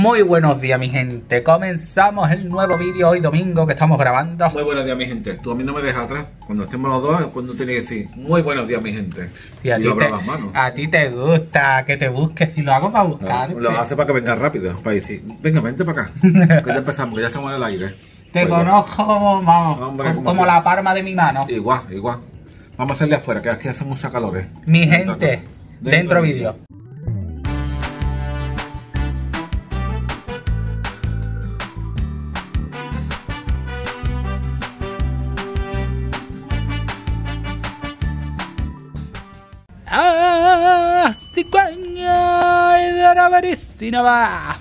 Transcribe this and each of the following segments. Muy buenos días mi gente, comenzamos el nuevo vídeo hoy domingo que estamos grabando. Muy buenos días mi gente, tú a mí no me dejas atrás, cuando estemos los dos cuando tienes que decir muy buenos días mi gente. Y a ti te gusta que te busques y lo hago para buscarte. No, lo hace para que vengas rápido, para decir, venga vente para acá, que ya empezamos, que ya estamos en el aire. Te pues conozco como, vamos, hombre, como la palma de mi mano. Igual, igual, vamos a hacerle afuera que aquí hacemos sacadores. Mi gente, dentro vídeo.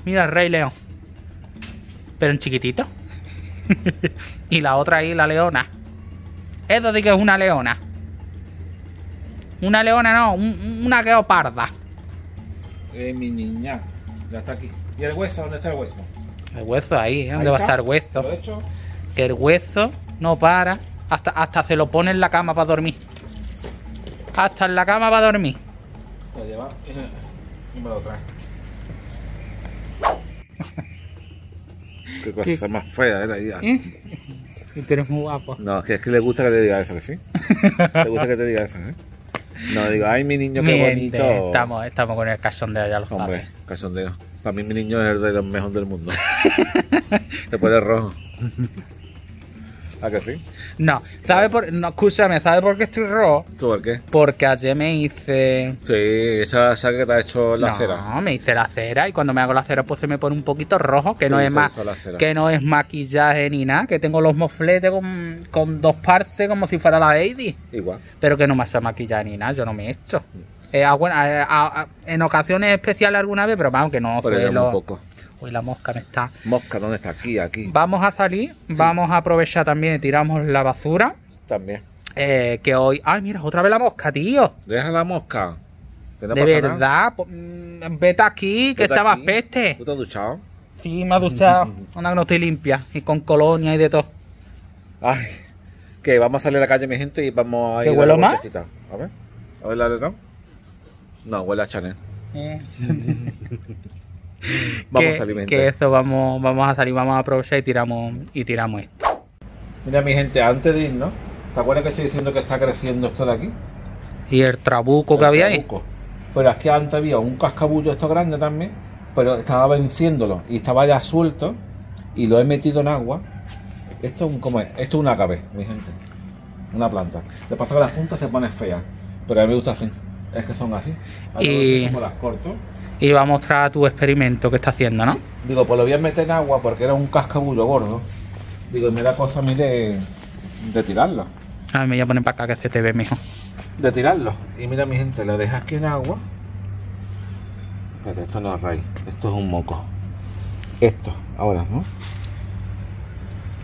Mira el Rey León, pero en chiquitito. Y la otra ahí, la leona. Esto de que es una leona. Una leona no, una gueoparda. Mi niña, ya está aquí. ¿Y el hueso? ¿Dónde está el hueso? El hueso ahí, ¿eh? ¿Dónde va a estar el hueso? Lo he hecho. Que el hueso no para hasta se lo pone en la cama para dormir. Hasta en la cama para dormir. Lo lleva y me lo trae. Qué cosa más fea era ella. Y tú eres muy guapo. No, es que le gusta que te diga eso, que sí. Le gusta que te diga eso, ¿eh? No, digo, ay mi niño, qué bonito. Gente, estamos con el cachondeo ya, los padres. Hombre, cachondeo. Para mí mi niño es el de los mejores del mundo. Te pone rojo. ¿A que sí? No, ¿sabes por qué? No, escúchame, ¿sabes por qué estoy rojo? ¿Tú por qué? Porque ayer me hice... Sí, esa que te ha hecho la cera. No, me hice la cera y cuando me hago la cera pues se me pone un poquito rojo, que no es más, que no es maquillaje ni nada, que tengo los mofletes con dos partes como si fuera la Lady. Igual. Pero que no me hace maquillaje ni nada, yo no me he hecho. En ocasiones especiales alguna vez, pero aunque no suelo... un poco. Uy, la mosca me está... Mosca, ¿dónde está? Aquí, aquí. Vamos a salir, sí. Vamos a aprovechar también, tiramos la basura. También. Que hoy... Ay, mira, otra vez la mosca, tío. Deja la mosca. ¿Te no de pasa verdad? Nada? Vete aquí, que estabas peste. ¿Tú te has duchado? Sí, me has duchado. Una que no estoy limpia. Y con colonia y de todo. Ay, que vamos a salir a la calle, mi gente, y vamos a ir... ¿Te huelo más? A ver la de no. No, huele a Chanel. Vamos a alimentar. Que eso, vamos a salir, vamos a aprovechar y tiramos esto. Mira mi gente, antes de irnos, ¿te acuerdas que estoy diciendo que está creciendo esto de aquí? Y el trabuco que había ahí. Pero es que antes había un cascabullo esto grande también, pero estaba venciéndolo y estaba ya suelto y lo he metido en agua. Esto es un, ¿cómo es? Esto es un ágabe, mi gente. Una planta. Lo que pasa es que las puntas se ponen feas, pero a mí me gusta así. Es que son así. Y... como las corto. Y va a mostrar tu experimento que está haciendo, ¿no? Digo, pues lo voy a meter en agua porque era un cascabullo gordo. Digo, y me da cosa a mí de tirarlo. A mí me voy a poner para acá que se te ve mejor. De tirarlo. Y mira mi gente, lo dejas aquí en agua. Pero esto no es raíz, esto es un moco. Esto, ahora, ¿no?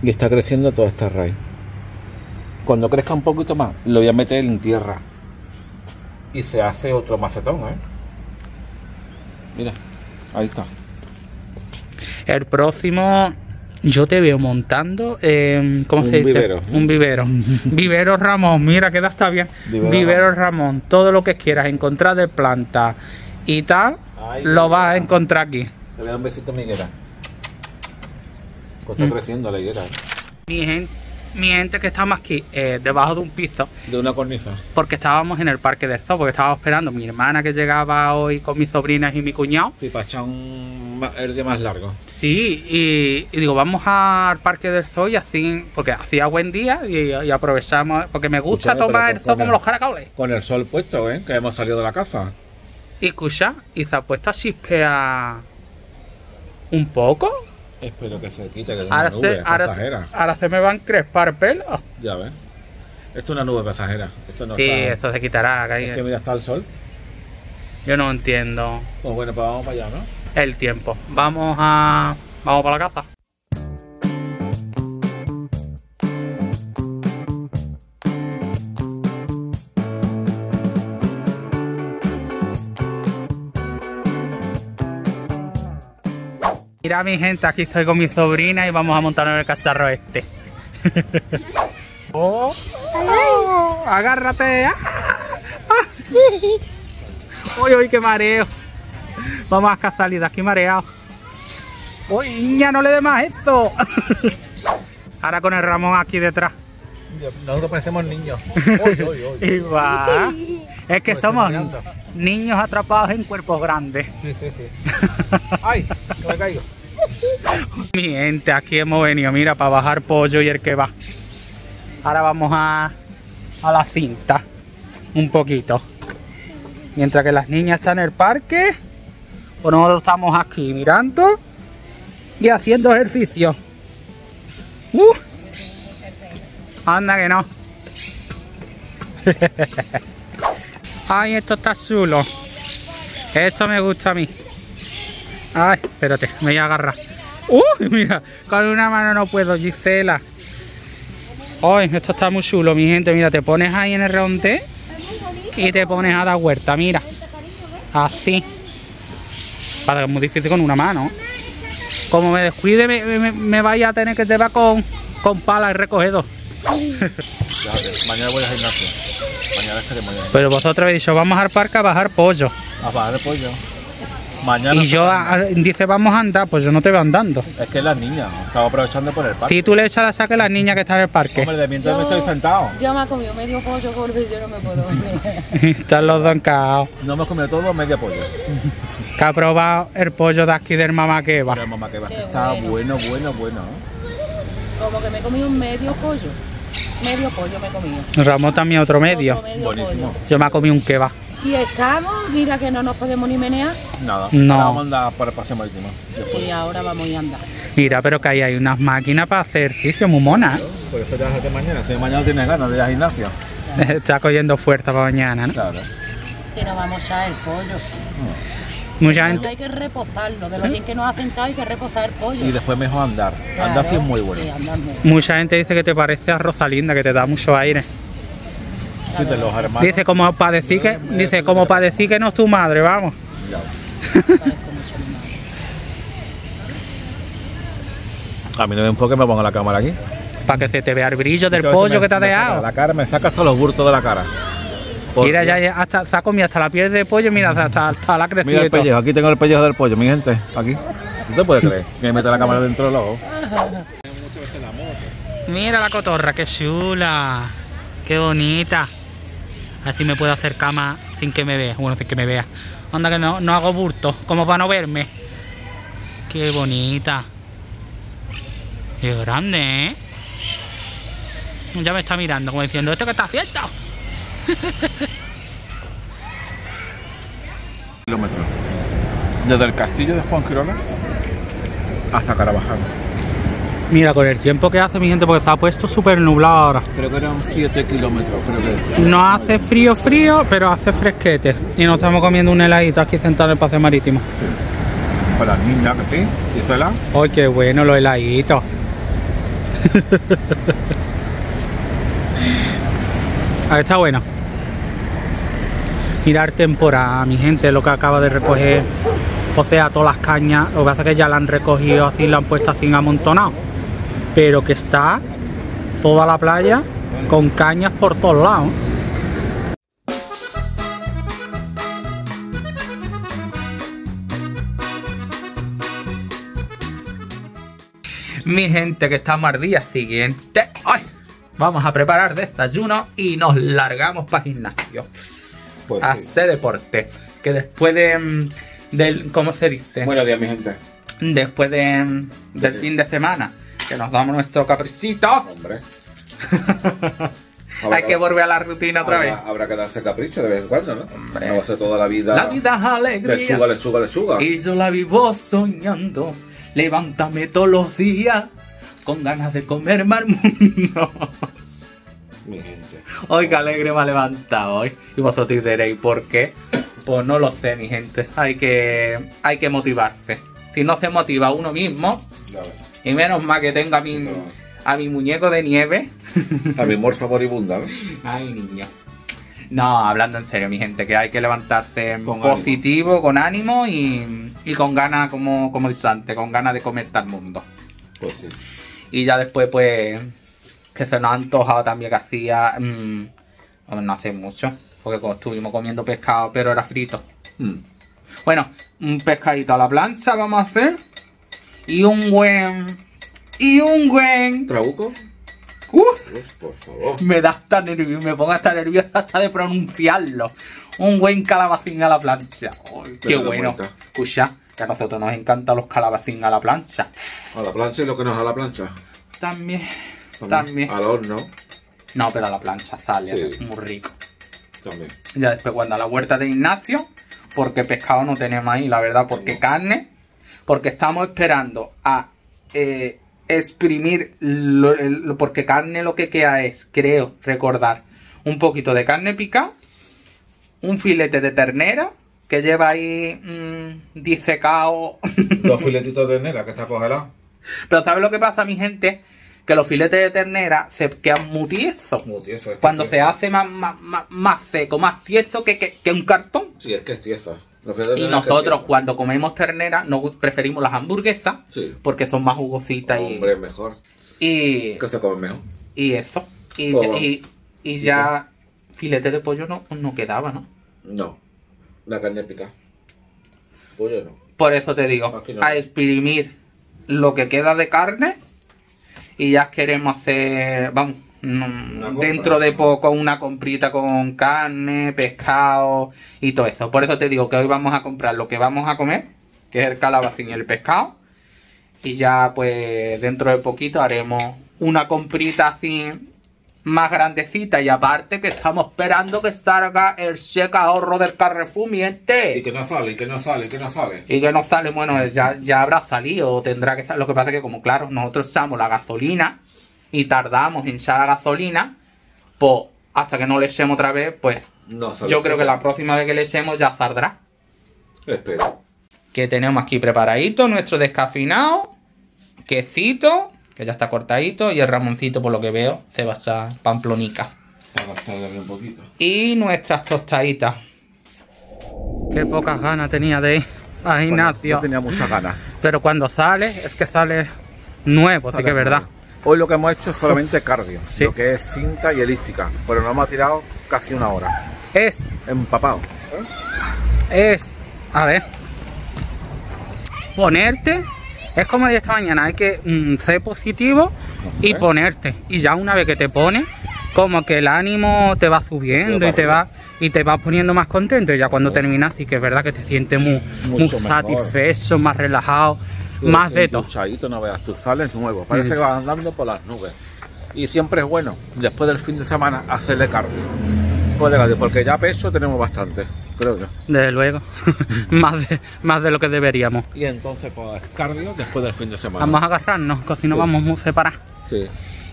Y está creciendo toda esta raíz. Cuando crezca un poquito más, lo voy a meter en tierra. Y se hace otro macetón, ¿eh? Mira, ahí está. El próximo, yo te veo montando, ¿cómo se dice? Vivero. Un vivero. Vivero Ramón, mira, queda hasta bien. Vivero Ramón, todo lo que quieras encontrar de planta y tal, ay, lo vas a encontrar aquí. Le voy a dar un besito a mi higuera. Pues está creciendo la higuera. Mi gente que estamos aquí, debajo de un piso. De una cornisa. Porque estábamos en el parque del zoo, porque estábamos esperando mi hermana que llegaba hoy con mis sobrinas y mi cuñado. Sí, para echar el día más largo. Sí, y digo, vamos al parque del zoo y así, porque hacía buen día y aprovechamos, porque me gusta tomar el zoo como los caracoles. Con el sol puesto, que hemos salido de la casa. Y escucha, y se ha puesto a chispear un poco. Espero que se quite, que es una nube pasajera. Ahora se me van a encrespar pelos. Ya ves. Esto es una nube pasajera. Esto no sí, está... esto se quitará. Que, es que mira, está el sol. Yo no entiendo. Pues bueno, pues vamos para allá, ¿no? El tiempo. Vamos para la casa. Mira mi gente, aquí estoy con mi sobrina y vamos a montar en el cacharro este. Oh, oh, agárrate. Uy, uy, qué mareo. Vamos a cazar, aquí mareado. ¡Uy, niña, no le dé más esto! Ahora con el Ramón aquí detrás. Nosotros parecemos niños. Oy, oy, oy. Y va. Es que somos niños atrapados en cuerpos grandes. Sí, sí, sí. ¡Ay! Que me caigo. Mi gente, aquí hemos venido, mira, para bajar pollo y el que va. Ahora vamos a la cinta. Un poquito. Mientras que las niñas están en el parque, pues nosotros estamos aquí mirando y haciendo ejercicio. Anda que no. Ay, esto está chulo. Esto me gusta a mí. Ay, espérate, me voy a agarrar. Uy, mira, con una mano no puedo, Gisela. Ay, esto está muy chulo, mi gente. Mira, te pones ahí en el redondel y te pones a dar vuelta, mira. Así. Para que es muy difícil con una mano. Como me descuide, me vaya a tener que llevar con pala y recogedor. Mañana voy al gimnasio. Mañana es que mañana. Pero vosotros habéis dicho, vamos al parque a bajar pollo. A bajar pollo. Mañana y yo dice, vamos a andar, pues yo no te veo andando. Es que las niñas, estaba aprovechando por el parque. Si tú le echas la saca a las niñas que están en el parque. Hombre, de mientras yo, me estoy sentado. Yo me he comido medio pollo, gordo, y yo no me puedo. Están los dos caos. No hemos comido todo, medio pollo. Que ha probado el pollo de aquí del Mamá Queva. El Mamá Queva, que está bueno, bueno, bueno. Como que me he comido medio pollo. Medio pollo me he comido. Ramón también otro medio. Buenísimo. Yo me he comido un kebab. Y estamos, mira que no nos podemos ni menear. Nada, no. Vamos a andar para el paseo marítimo. Y ahora vamos a andar. Mira, pero que ahí hay unas máquinas para hacer ejercicio muy monas. Por eso te vas a hacer mañana. Si mañana tienes ganas de ir al gimnasio. Está cogiendo fuerza para mañana, ¿no? Claro. Que nos vamos a el pollo. Mucha gente... Hay que reposarlo, de lo bien que nos ha sentado hay que reposar el pollo. Y después mejor andar, claro, andar sí es muy bueno. Mucha gente dice que te parece a Rosalinda, que te da mucho aire. Sí, de los hermanos. Dice como para decir que, dice, como para decir que no es tu madre, vamos. A mí no me enfoque, me pongo la cámara aquí. Para que se te vea el brillo del pollo que te ha dejado. La cara me saca hasta los burtos de la cara. Mira, ya hasta, se ha comido hasta la piel de pollo, mira, hasta la crecida. Mira el pellejo, aquí tengo el pellejo del pollo, mi gente, aquí. ¿No te puedes creer que me meta la cámara dentro del ojo? Mira la cotorra, qué chula, qué bonita. Así me puedo hacer cama sin que me vea, bueno, sin que me vea. Anda que no hago burto, como para no verme. Qué bonita. Qué grande, ¿eh? Ya me está mirando, como diciendo, ¿esto qué está haciendo? Kilómetros desde el castillo de Fuengirola hasta Carabajal. Mira, con el tiempo que hace, mi gente, porque está puesto súper nublado ahora. Creo que eran 7 kilómetros. Creo que... No hace frío, frío, pero hace fresquete. Y nos estamos comiendo un heladito aquí sentado en el paseo marítimo. Sí. Para las niñas, que sí. ¿Y suela? ¡Ay, qué bueno los heladitos! Ahí está bueno. Mirar temporada, mi gente, lo que acaba de recoger, o sea, todas las cañas, lo que pasa es que ya la han recogido así, la han puesto así amontonado, pero que está toda la playa con cañas por todos lados. Mi gente, que estamos al día siguiente. ¡Ay! Vamos a preparar desayuno y nos largamos para gimnasio. Pues hacer deporte, que después del ¿cómo se dice? Buenos días, mi gente. Después del fin de semana, que nos damos nuestro capricito. Hombre. Hay que volver a la rutina otra vez. Habrá que darse capricho de vez en cuando, ¿no? Hombre. No va a ser toda la vida. La vida es alegría. Lechuga, lechuga, lechuga. Y yo la vivo soñando. Levántame todos los días con ganas de comerme al mundo. Mi gente. Hoy que alegre me ha levantado hoy. Y vosotros diréis, ¿por qué? Pues no lo sé, mi gente. Hay que motivarse. Si no se motiva uno mismo, y menos mal que tengo a mi muñeco de nieve. A mi morsa moribunda, ¿no? Ay, niño. No, hablando en serio, mi gente, que hay que levantarse con positivo, ánimo. Con ánimo y con ganas, como dicho antes, con ganas de comer al mundo. Pues sí. Y ya después, pues... Que se nos ha antojado también, que hacía... no hace mucho, porque estuvimos comiendo pescado, pero era frito. Bueno, un pescadito a la plancha vamos a hacer. Y un buen trabuco. Dios, por favor. Me da hasta nervioso, me pongo hasta nerviosa hasta de pronunciarlo. Un buen calabacín a la plancha. Ay, qué bueno. Escucha, que a nosotros nos encantan los calabacín a la plancha. A la plancha y lo que no es a la plancha. También. Al horno. No, pero a la plancha sale muy rico. También. Ya después cuando a la huerta de Ignacio, porque pescado no tenemos ahí, la verdad, porque carne, porque estamos esperando a exprimir, porque carne lo que queda es, creo, recordar, un poquito de carne picada, un filete de ternera, que lleva ahí disecado. Los filetitos de ternera, que se acogerán. Pero ¿sabes lo que pasa, mi gente? Que los filetes de ternera se quedan muy tiesos. Muy tieso, es que cuando se hace más seco, más tieso que un cartón. Sí, es que es tieso. Y nosotros cuando comemos ternera no preferimos las hamburguesas porque son más jugositas. Hombre, mejor. Y que se come mejor. Y eso. Y ya filete de pollo no quedaba, ¿no? No. La carne picada. Pollo no. Por eso te digo, no. A exprimir lo que queda de carne. Y ya queremos hacer, vamos, dentro de poco una comprita con carne, pescado y todo eso. Por eso te digo que hoy vamos a comprar lo que vamos a comer, que es el calabacín y el pescado. Y ya pues dentro de poquito haremos una comprita así más grandecita. Y aparte que estamos esperando que salga el cheque ahorro del Carrefour, miente. Y que no sale, y que no sale. Bueno, ya habrá salido o tendrá que salir. Lo que pasa es que como claro, nosotros usamos la gasolina y tardamos en echar la gasolina, pues hasta que no le echemos otra vez, pues no sale. Yo creo que la próxima vez que le echemos ya saldrá. Espero. Que tenemos aquí preparadito nuestro descafeinado, quesito, que ya está cortadito, y el Ramoncito, por lo que veo, se va a echar pamplonica. Se va a gastar un poquito. Y nuestras tostaditas. Qué pocas ganas tenía de ir a Ignacio. Bueno, yo tenía muchas ganas. Pero cuando sale, es que sale nuevo, así que es verdad. Hoy lo que hemos hecho es solamente cardio, lo que es cinta y elíptica, pero nos hemos tirado casi una hora. Es empapado. A ver, ponerte. Es como de esta mañana, hay que ser positivo y ponerte. Y ya una vez que te pones, como que el ánimo te va subiendo y te va poniendo más contento. Y ya cuando terminas, sí que es verdad que te sientes muy satisfecho, más relajado, más de todo. No veas, tú sales nuevo, parece que vas andando por las nubes. Y siempre es bueno, después del fin de semana, hacerle cardio. Porque ya peso tenemos bastante. Creo yo. Desde luego, más de lo que deberíamos. Y entonces, pues, cardio después del fin de semana. Vamos a agarrarnos, porque si no vamos muy separados. Sí.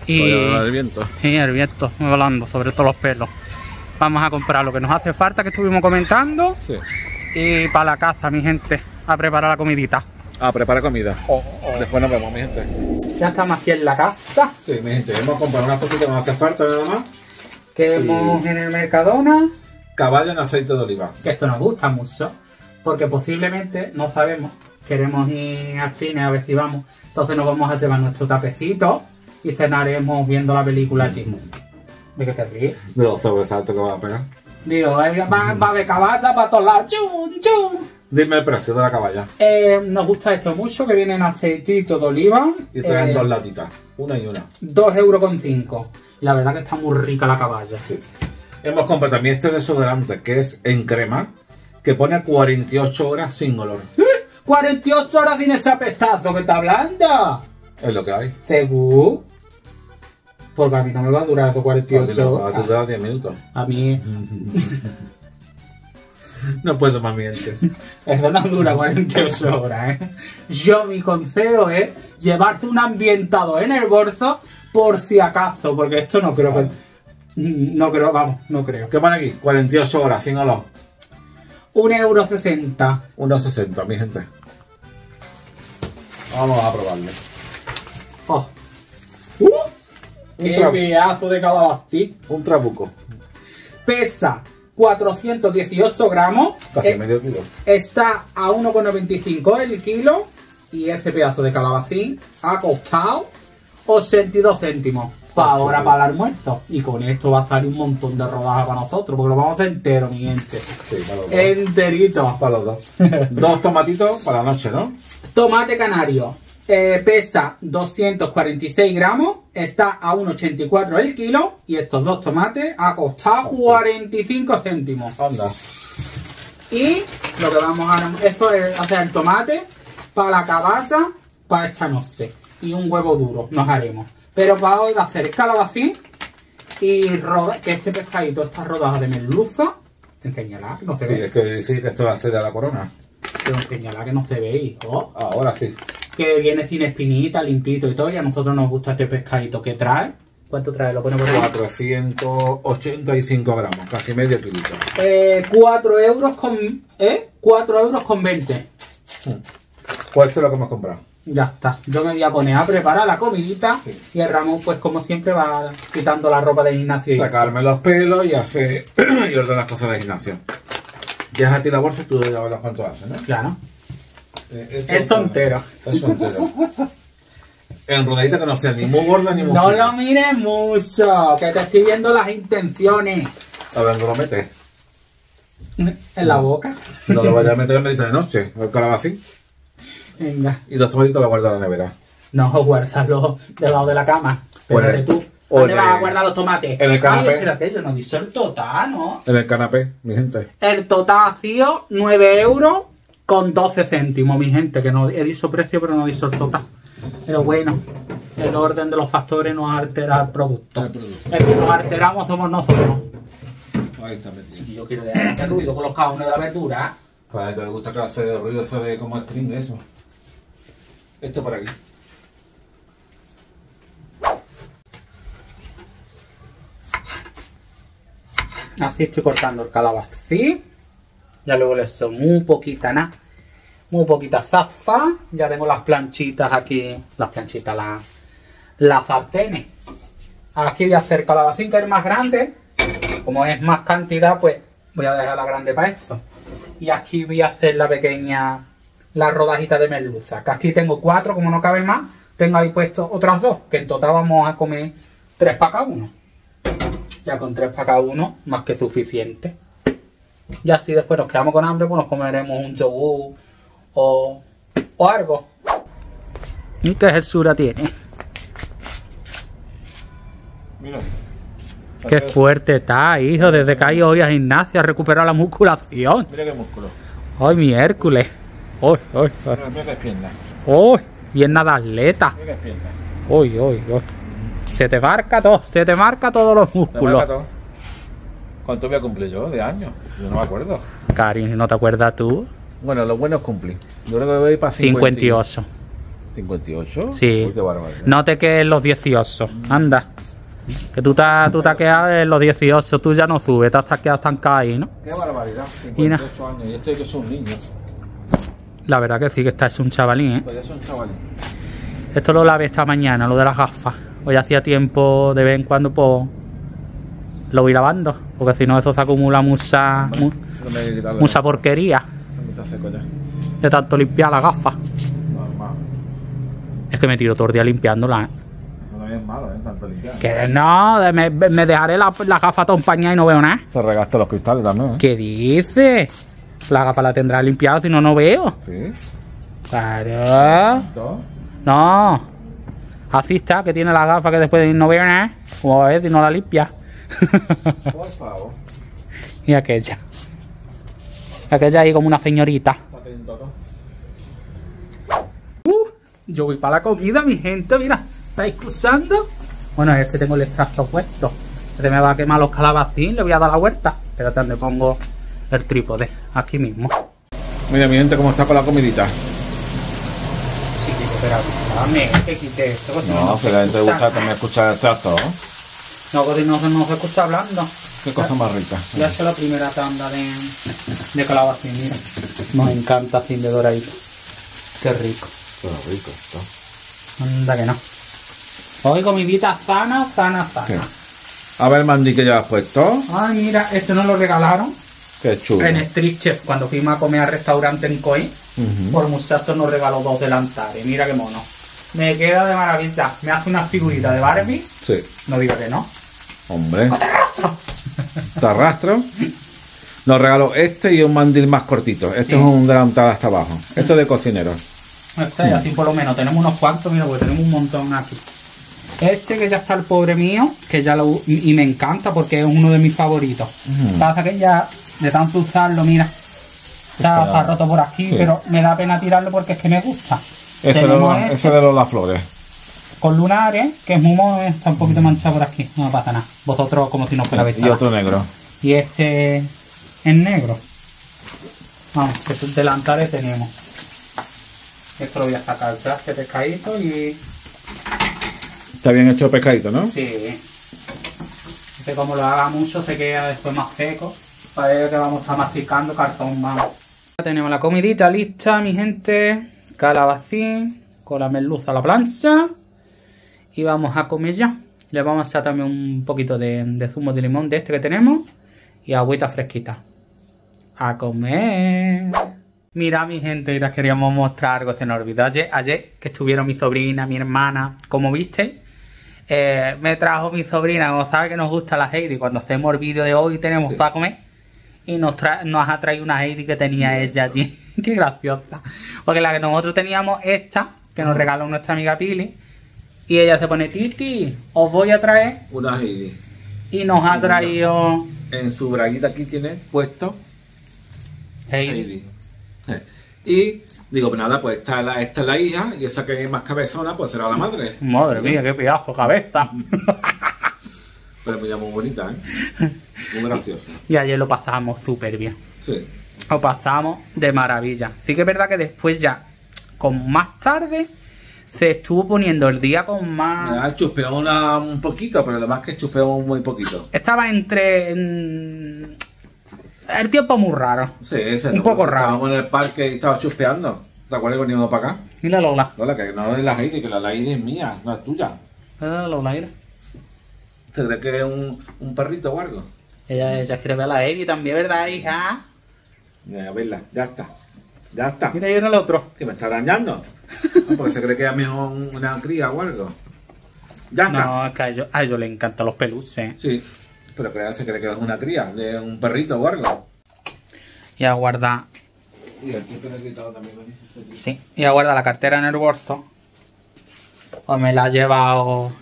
Y el viento. Sí, el viento volando, sobre todo los pelos. Vamos a comprar lo que nos hace falta, que estuvimos comentando. Sí. Y para la casa, mi gente, a preparar la comidita. A preparar comida. Después nos vemos, mi gente. Ya estamos aquí en la casa. Sí, mi gente, hemos comprado unas cositas que nos hace falta, nada más. Que hemos en el Mercadona. Caballo en aceite de oliva. Que esto nos gusta mucho, porque posiblemente, no sabemos, queremos ir al cine a ver si vamos. Entonces nos vamos a llevar nuestro tapecito y cenaremos viendo la película allí. ¿De qué te ríes? De los sobresaltos que va a pegar. Digo, va de caballa para todos lados. ¡Chum, chum! Dime el precio de la caballa. Nos gusta esto mucho, que viene en aceitito de oliva. Y traen dos latitas, una y una. 2,05 €. La verdad que está muy rica la caballa. Sí. Hemos comprado también este desodorante, que es en crema, que pone 48 horas sin olor. ¡48 horas sin ese apestazo que está blanda! Es lo que hay. ¿Seguro? Porque a mí no me va a durar esos 48 horas. A ti te da 10 minutos. A mí... No puedo más miente. Eso no dura 48 horas, ¿eh? Yo, mi consejo es llevarte un ambientador en el bolso por si acaso, porque esto no creo que... No creo. ¿Qué van aquí? 48 horas, sin olor. 1,60 €. 1,60 €, mi gente. Vamos a probarle. Oh. ¡Qué pedazo de calabacín! Un trabuco. Pesa 418 gramos. Casi medio kilo. Está a 1,95 € el kilo. Y ese pedazo de calabacín ha costado 82 céntimos. Ahora para el almuerzo. Y con esto va a salir un montón de rodajas para nosotros, porque lo vamos a hacer entero, mi gente. Sí, para los dos. Enterito. Para los dos. Dos tomatitos para la noche, ¿no? Tomate canario. Pesa 246 gramos, está a 1,84 el kilo y estos dos tomates ha costado 45 céntimos. Anda. Y lo que vamos a hacer, esto es hacer el tomate para la cabaza, para esta noche. Y un huevo duro nos haremos. Pero para hoy va a hacer calabacín y roda, que este pescadito está rodado de merluza. Enseñala, que no se ve. Sí, es que sí, que esto es la estrella de la corona. Pero enseñala que no se ve, hijo. Ahora sí. Que viene sin espinita, limpito y todo. Y a nosotros nos gusta este pescadito que trae. ¿Cuánto trae? Lo pone por 485 gramos, casi medio kilito. 4 euros con 20. Pues esto es lo que hemos comprado. Ya está. Yo me voy a poner a preparar la comidita. Sí. Y el Ramón, pues como siempre, va quitando la ropa de gimnasio. Sacarme los pelos y hacer y ordenar las cosas de gimnasio. Déjate la bolsa y tú ya verás cuánto hace, ¿no? Claro. Esto entero. Esto entero. En rodadita que no sea ni muy gorda ni muy fina. No lo mires mucho, que te estoy viendo las intenciones. A ver, ¿dónde lo metes? En la boca. No lo vayas a meter en medita de noche, el calabacín. Venga. Y los tomatitos los guardas en la nevera. No, guárdalos debajo de la cama. Espérate tú. ¿Dónde vas a guardar los tomates? En el canapé. Ay, espérate, yo no dije el total, ¿no? En el canapé, mi gente. El total ha sido 9 euros. Con 12 céntimos, mi gente, que no he dicho precio, pero no he dicho el total. Pero bueno, el orden de los factores nos altera el producto. El producto. El que nos alteramos somos nosotros. Ahí está metido. Sí, yo quiero dejar este ruido con los cajones de la verdura. Claro, te gusta que hace el ruido eso de como screen, eso. Esto por aquí. Así estoy cortando el calabacín. Ya luego le echo muy poquita, nada, muy poquita zafa. Ya tengo las planchitas aquí, las planchitas, las sartenes. Aquí voy a hacer calabacín, que es más grande. Como es más cantidad, pues voy a dejar la grande para esto. Y aquí voy a hacer la pequeña, la rodajita de merluza. Que aquí tengo 4, como no cabe más, tengo ahí puesto otras 2. Que en total vamos a comer 3 para cada uno. Ya con 3 para cada uno, más que suficiente. Y así después nos quedamos con hambre, pues nos comeremos un yogur o algo. ¿Y qué hechura tiene? Mira. Qué fuerte está, hijo. Desde que ha ido hoy a gimnasia, ha recuperado la musculación. Mira qué músculo. Ay, mi Hércules. Ay, ay, ay. Mira qué pierna. Ay, pierna de atleta. Mira qué pierna. Ay, ay, ay. Se te marca todo, se te marca todos los músculos. ¿Cuánto voy a cumplir yo de años? Yo no me acuerdo. Cari, ¿no te acuerdas tú? Bueno, lo bueno es cumplir. Yo creo que voy para 58. ¿58? Sí. Uy, qué barbaridad. No te quedes en los 18. Anda. Que tú te has quedado en los 18. Tú ya no subes. Te has quedado estancada ahí, ¿no? Qué barbaridad. 58 años. Y esto es que es un niño. La verdad que sí, que estás un chavalín, ¿eh? Todavía es un chavalín. Esto lo lavé esta mañana, lo de las gafas. Hoy hacía tiempo de vez en cuando, pues... Lo voy lavando, porque si no eso se acumula mucha, bueno, mucha porquería. De tanto limpiar las gafas. Normal. Es que me tiro todo el día limpiándolas, ¿eh? Eso también es malo, ¿eh? Tanto limpiar. Que no, me dejaré la gafa toda empañada y no veo nada. Se regasta los cristales también, ¿eh? ¿Qué dices? La gafa la tendrás limpiada, si no, no veo. Sí. Claro. No. Así está, que tiene la gafa que después de ir no veo nada. O a ver si no la limpia. Por favor. Y aquella. Aquella ahí como una señorita. Yo voy para la comida, mi gente, mira. ¿Estáis cruzando? Bueno, este tengo el extracto puesto. Este me va a quemar los calabacín, le voy a dar la vuelta. Espérate, donde pongo el trípode. Aquí mismo. Mira, mi gente, cómo está con la comidita. Chiquito, pero dame, que quite esto. No, que la gente gusta también escuchar el extracto, ¿eh? No, porque no se escucha hablando. Qué cosa más rica. Ya es la primera tanda de calabacín, mira. Nos encanta así de doradito. Qué rico. Qué rico está. Anda que no. Hoy comidita sana, sana, sana. ¿Qué? A ver, Mandy, ¿qué ya has puesto? Ay, mira, esto nos lo regalaron. Qué chulo. En Street Chef, cuando fuimos a comer al restaurante en Coín, por muchacho nos regaló 2 delantales. Mira qué mono. Me queda de maravilla. Me hace una figurita de Barbie. Sí. No diga que no. Hombre. ¡Te arrastro! Te arrastro. Nos regaló este y un mandil más cortito. Este es un delantal hasta abajo. Esto es de cocinero. Este, así por lo menos tenemos unos cuantos, mira, porque tenemos un montón aquí. Este que ya está el pobre mío, que ya lo... y me encanta porque es uno de mis favoritos. Pasa que ya de tanto usarlo, mira, se ha roto por aquí, pero me da pena tirarlo porque es que me gusta. Ese de las flores. Con lunares, que es muy mono, está un poquito manchado por aquí, no pasa nada. Vosotros como si no fuera veis. Y otro negro. Y este es negro. Vamos, estos delantales tenemos. Esto lo voy a sacar, ¿sabes? Este pescadito y... Está bien hecho el pescadito, ¿no? Sí. Este como lo haga mucho se queda después más seco. Para ello que vamos a estar masticando cartón más. Ya tenemos la comidita lista, mi gente. Calabacín con la merluza a la plancha. Y vamos a comer ya. Le vamos a echar también un poquito de zumo de limón de este que tenemos. Y agüita fresquita. ¡A comer! Mira, mi gente, les queríamos mostrar algo. Se nos olvidó ayer que estuvieron mi sobrina, mi hermana. Como visteis, me trajo mi sobrina, como sabe que nos gusta la Heidi. Cuando hacemos el vídeo de hoy tenemos para comer. Y nos ha traído una Heidi que tenía ella allí. ¡Qué graciosa! Porque la que nosotros teníamos, esta, que nos regaló nuestra amiga Pili. Y ella se pone, Titi, os voy a traer una Heidi. Y nos ha traído... En su braguita aquí tiene puesto Heidi. Y digo, pues nada, pues esta es la hija y esa que es más cabezona, pues será la madre. Madre mía, qué pedazo, cabeza. Pero me llamó muy bonita, ¿eh? Muy graciosa. Y ayer lo pasamos súper bien. Sí. Lo pasamos de maravilla. Sí que es verdad que después ya, con más tarde, se estuvo poniendo el día con más... Chuspeó un poquito, pero lo más que chuspeó muy poquito. Estaba entre... El tiempo muy raro. Sí, ese un poco raro. Estábamos en el parque y estaba chuspeando. ¿Te acuerdas que veníamos para acá? Y la Lola. Lola, que no es la Heidi, que la Heidi es mía, no es tuya. La Lola era. ¿Se cree que es un perrito o algo? Ella quiere ver a la Heidi también, ¿verdad, hija? Ya, a verla, ya está. Ya está. Mira, ahí era el otro. Que me está dañando. No, porque se cree que es mejor una cría o algo. Ya está. No, es que a ellos les encantan los peluches. Sí. Pero que se cree que es una cría, de un perrito o algo. Y aguarda. Y el chip necesitado también, ¿no? Sí, y aguarda la cartera en el bolso. O me la ha llevado.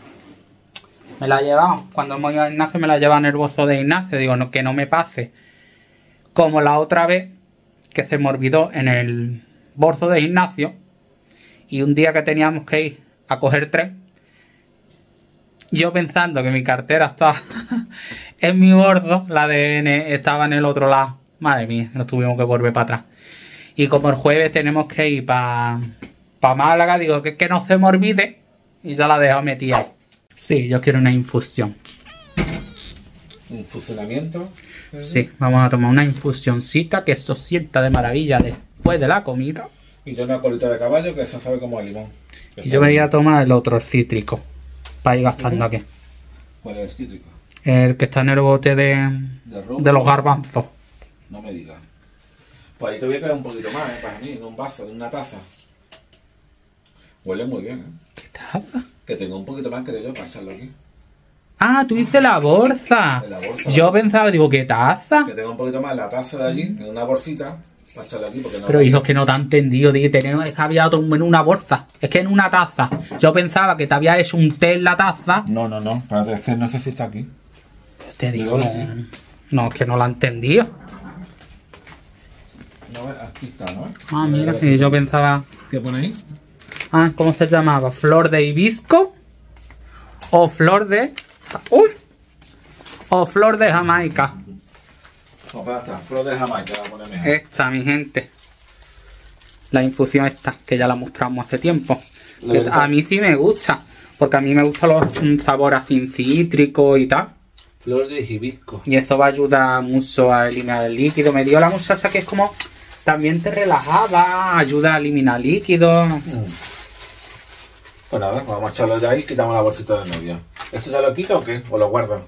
Me la ha llevado. Cuando hemos ido a Ignacio, me la lleva en el bolso de Ignacio. Digo, no, que no me pase. Como la otra vez que se me olvidó en el bolso de Ignacio. Y un día que teníamos que ir a coger tren. Yo pensando que mi cartera estaba en mi bordo, la ADN estaba en el otro lado. Madre mía, nos tuvimos que volver para atrás. Y como el jueves tenemos que ir para Málaga, digo que no se me olvide. Y ya la dejo metida ahí. Sí, yo quiero una infusión. ¿Infusionamiento? Sí, vamos a tomar una infusioncita que eso sienta de maravilla después de la comida. Y yo una colita de caballo que eso sabe como a limón. Y yo me voy a tomar el otro, el cítrico. Para ir gastando aquí. ¿Cuál es el cítrico? El que está en el bote de los garbanzos. No me digas. Pues ahí te voy a caer un poquito más, para mí, en un vaso, en una taza. Huele muy bien, ¿eh? ¿Qué taza? Que tengo un poquito más, creo yo, para echarlo aquí. Ah, tú dices la bolsa. La bolsa. Yo pensaba, digo, ¿qué taza? Que tengo un poquito más en la taza de allí, en una bolsita, para echarlo aquí. Porque no. Pero hijo, es que no te han entendido, dije, tenemos que había otro en una bolsa. Es que en una taza. Yo pensaba que te había hecho un té en la taza. No, no, no. Espérate, es que no sé si está aquí. Te digo, no, es que no la han entendido. No, aquí está, ¿no? Ah, mira, que yo pensaba. ¿Qué pone ahí? Ah, ¿cómo se llamaba? ¿Flor de hibisco? O flor de. ¡Uy! O flor de Jamaica. No, pero esta, flor de Jamaica la ponemos mejor. Esta, mi gente. La infusión esta, que ya la mostramos hace tiempo. A mí sí me gusta. Porque a mí me gustan los sabores así cítrico y tal. Flor de hibisco. Y eso va a ayudar mucho a eliminar el líquido. Me dio la muchacha que es como... También te relajaba, ayuda a eliminar líquido. Pues nada, vamos a echarlo de ahí y quitamos la bolsita de novia. ¿Esto ya lo quito o qué? ¿O lo guardo?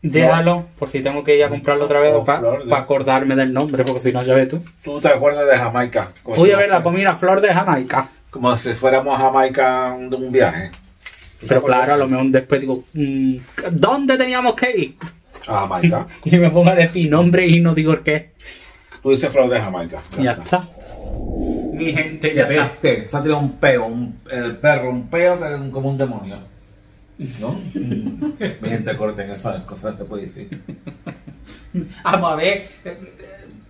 Déjalo, por si tengo que ir a comprarlo otra vez para acordarme del nombre, porque si no ya ves tú. Tú te acuerdas de Jamaica. Voy a ver la comida flor de Jamaica. Como si fuéramos a Jamaica de un viaje. Pero claro, a lo mejor después digo, ¿dónde teníamos que ir? A Jamaica. Y me pongo a decir nombre y no digo el qué. Tú dices flor de Jamaica. Ya está. Mi gente, ya peste. Se ha tirado un peo, el perro, un peo como un demonio. ¿No? Mi gente, corten esas cosas, se puede decir. Vamos a ver,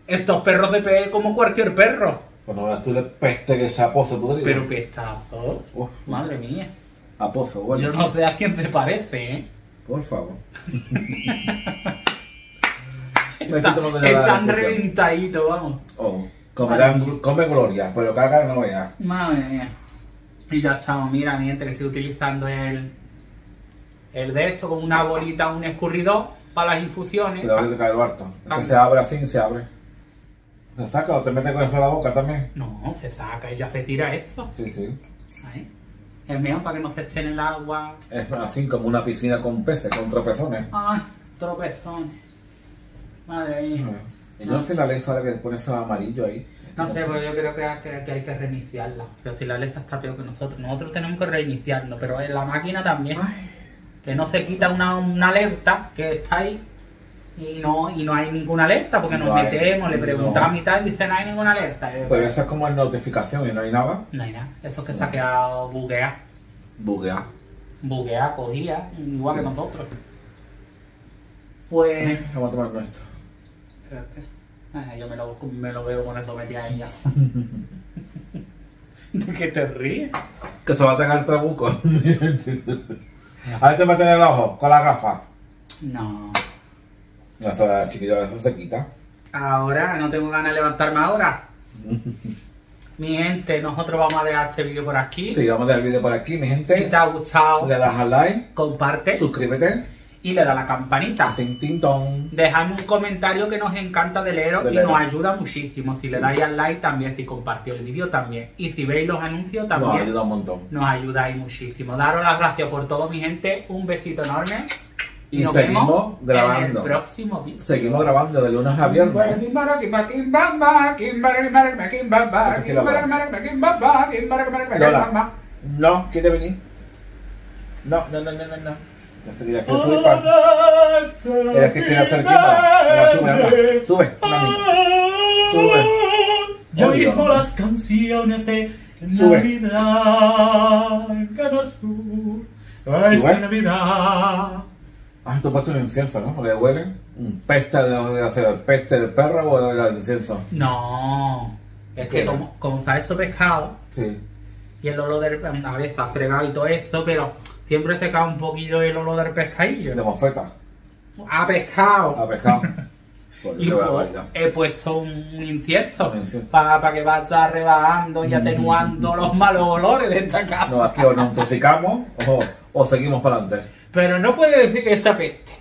estos perros de peo como cualquier perro. Cuando veas tú le peste que sea pozo podrido. Pero pestazo. Uf. Madre mía. A pozo, bueno. Yo no sé a quién se parece, ¿eh? Por favor. Están reventaditos, vamos. Oh, come gloria, pero caga no vea. Madre mía. Y ya estamos, mira, mi gente, que estoy utilizando el de esto con una bolita, un escurridor para las infusiones. Cuidado que te cae el barto. Se abre así, se abre. ¿Lo saca o te metes con eso a la boca también? No, se saca y ya se tira eso. Sí, sí. Ahí. Es mejor para que no se esté en el agua. Es así como una piscina con peces, con tropezones. Ay, tropezones. Madre mía. Y yo no sé la lesa ahora que pone eso amarillo ahí. No sé, pero yo creo que hay que reiniciarla. Pero si la lesa está peor que nosotros. Nosotros tenemos que reiniciarlo, pero en la máquina también. Ay. Que no se quita una alerta que está ahí y no hay ninguna alerta porque nos metemos, le preguntamos y tal y dice no hay ninguna alerta. Pues eso es como en notificación y no hay nada. No hay nada. Eso es que se ha quedado bugueado. Bugueado. Bugueado, cogía, igual que nosotros. Pues... vamos a tomar con esto. Espérate. Ay, yo me lo veo con esto metido ahí ya. ¿De qué te ríes? Que se va a atacar el trabuco. A ver, te va a tener el ojo con la gafa. No. Eso, chiquillo, eso se quita. Ahora, no tengo ganas de levantarme ahora. Mi gente, nosotros vamos a dejar este vídeo por aquí. Sí, vamos a dejar el vídeo por aquí, mi gente. Si te ha gustado, le das al like, comparte, suscríbete y le das a la campanita. Dejadme un comentario que nos encanta de leeros y nos ayuda muchísimo. Si le dais al like también, si compartís el vídeo también. Y si veis los anuncios también. Nos ayuda un montón. Nos ayudáis muchísimo. Daros las gracias por todo, mi gente. Un besito enorme. Y nos seguimos grabando. En el próximo video. Seguimos grabando de lunes a viernes. Lola, no, ¿quiere venir? No. Es que quiere hacer tiempo. Sube. Yo mismo las canciones de Navidad. Esta Navidad. Ah, tú has puesto un incienso, ¿no? Porque huelen. Pesta de hacer peste del perro o del incienso. No. Es que como está eso pescado. Sí. Y el olor del pescado. A ver, está fregado y todo eso, pero siempre se cae un poquillo el olor del pescadillo. De mofeta. A pescado. Y pues, he puesto un incienso. Para que vaya rebajando y atenuando los malos olores de esta casa. No, aquí o nos intoxicamos o seguimos para adelante. Pero no puede decir que está peste.